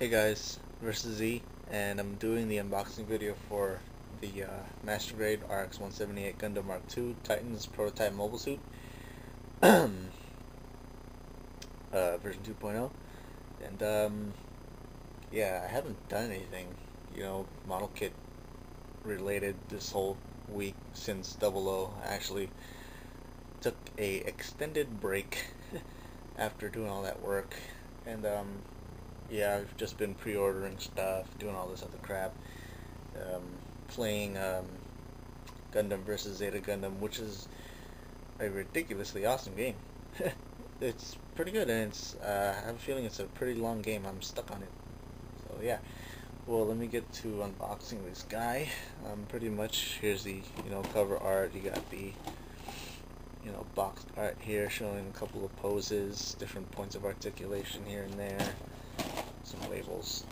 Hey guys, Versus Z, and I'm doing the unboxing video for the Master Grade RX-178 Gundam Mark II Titans Prototype Mobile Suit version 2.0, and yeah, I haven't done anything, you know, model kit related this whole week since Double O actually took a extended break after doing all that work, and yeah, I've just been pre-ordering stuff, doing all this other crap, playing Gundam vs. Zeta Gundam, which is a ridiculously awesome game. It's pretty good, and it's, I have a feeling it's a pretty long game. I'm stuck on it. So yeah, well, let me get to unboxing this guy. Pretty much, here's the, you know, cover art. You got the, you know, box art here showing a couple of poses, different points of articulation here and there. Some labels,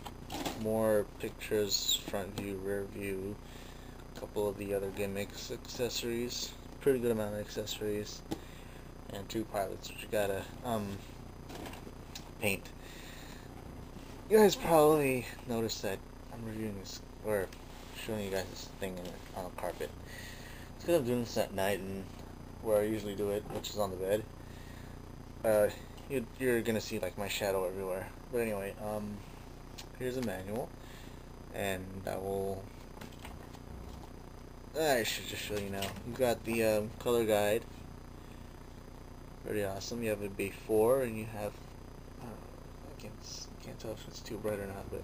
more pictures, front view, rear view, a couple of the other gimmicks, accessories, pretty good amount of accessories, and two pilots, which you gotta paint. You guys probably noticed that I'm reviewing this, or showing you guys this thing on a carpet. It's because I'm doing this at night, and where I usually do it, which is on the bed. You're gonna see like my shadow everywhere. But anyway, here's a manual, and I should just show you now. You got the color guide, pretty awesome. You have a before, and you have I can't tell if it's too bright or not, but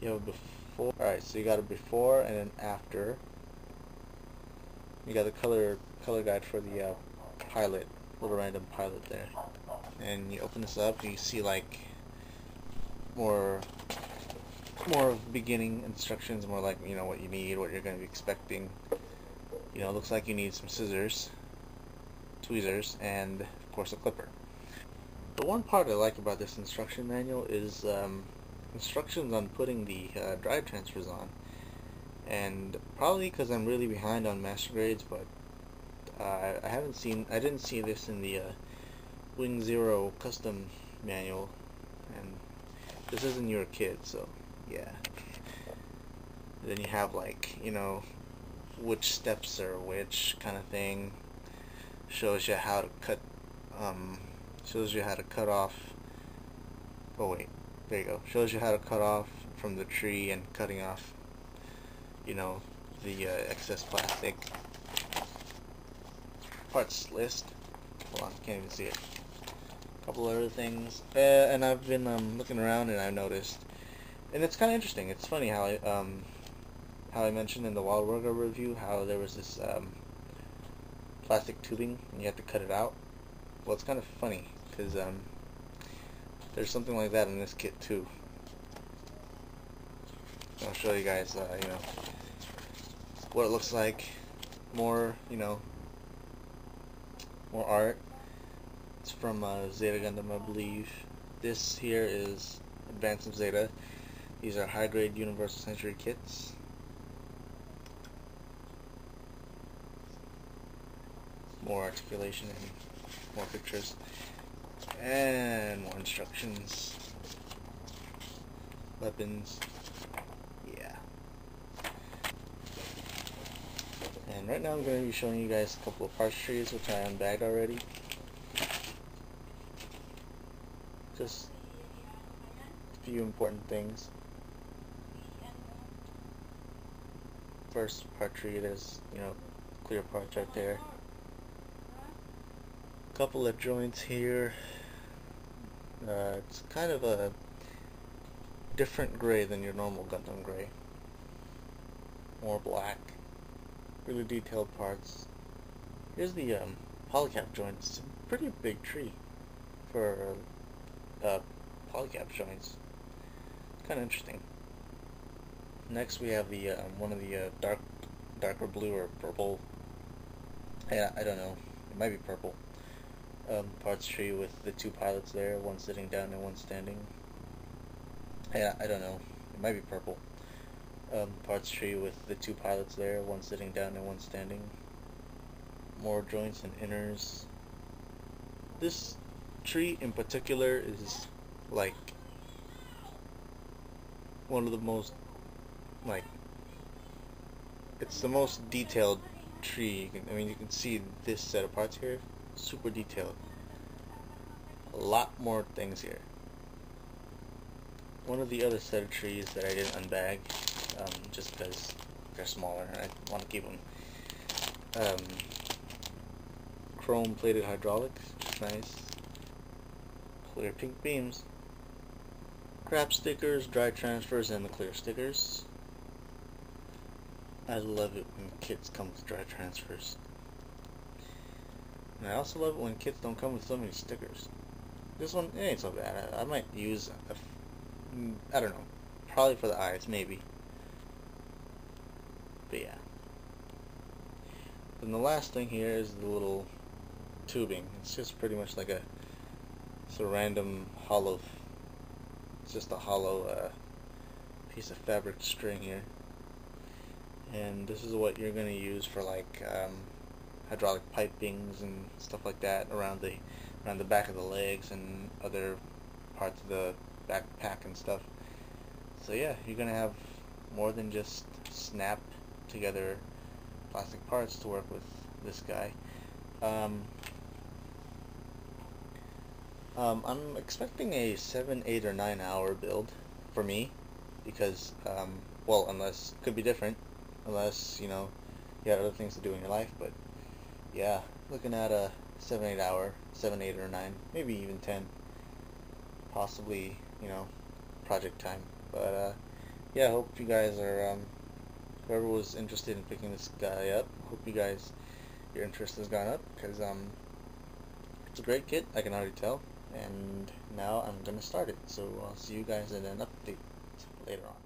you have a before. All right, so you got a before and an after. You got the color guide for the pilot, little random pilot there. And you open this up, you see like more beginning instructions, more like, you know, what you need, what you're going to be expecting. You know, it looks like you need some scissors, tweezers, and of course a clipper. The one part I like about this instruction manual is instructions on putting the drive transfers on. And probably because I'm really behind on master grades, but I didn't see this in the Wing Zero Custom manual, and this isn't your kid, so yeah. Then you have like, you know, which steps are which kind of thing. Shows you how to cut, shows you how to cut off. Oh wait, there you go. Shows you how to cut off from the tree and cutting off, you know, the excess plastic parts list. Hold on, can't even see it. Couple other things, and I've been looking around, and I've noticed, and it's kind of interesting. It's funny how I mentioned in the Wild Rurger review how there was this plastic tubing, and you have to cut it out. Well, it's kind of funny because there's something like that in this kit too. I'll show you guys, you know, what it looks like. More, you know, more art. It's from Zeta Gundam, I believe. This here is Advance of Zeta. These are high-grade Universal Century kits. More articulation and more pictures. And more instructions. Weapons. Yeah. And right now I'm going to be showing you guys a couple of parts trees, which I unbagged already. Just a few important things. First part tree, there's, you know, clear parts right there. Couple of joints here. It's kind of a different gray than your normal Gundam gray. More black. Really detailed parts. Here's the polycap joints. It's a pretty big tree for polycap joints. Kind of interesting. Next we have the one of the darker blue or purple. Yeah, I don't know. It might be purple. Parts tree with the two pilots there, one sitting down and one standing. Yeah, I don't know. It might be purple. Parts tree with the two pilots there, one sitting down and one standing. More joints and inners. This tree in particular is like one of the most, like, it's the most detailed tree. I mean, you can see this set of parts here, super detailed. A lot more things here. One of the other set of trees that I didn't unbag, just because they're smaller and I want to keep them. Chrome plated hydraulics, nice. Clear pink beams. Crap stickers, dry transfers, and the clear stickers. I love it when kits come with dry transfers. And I also love it when kits don't come with so many stickers. This one, it ain't so bad. I might use, I don't know, probably for the eyes, maybe. But yeah. Then the last thing here is the little tubing. It's just pretty much like a random hollow, it's just a hollow piece of fabric string here. And this is what you're going to use for, like, hydraulic pipings and stuff like that around the back of the legs and other parts of the backpack and stuff. So yeah, you're going to have more than just snap together plastic parts to work with this guy. I'm expecting a 7, 8, or 9 hour build for me, because, well, unless, could be different, unless, you know, you had other things to do in your life, but, yeah, looking at a 7, 8 hour, 7, 8, or 9, maybe even 10, possibly, you know, project time, but, yeah, I hope you guys are, whoever was interested in picking this guy up, hope you guys, your interest has gone up, because, it's a great kit, I can already tell. And now I'm gonna start it, so I'll see you guys in an update later on.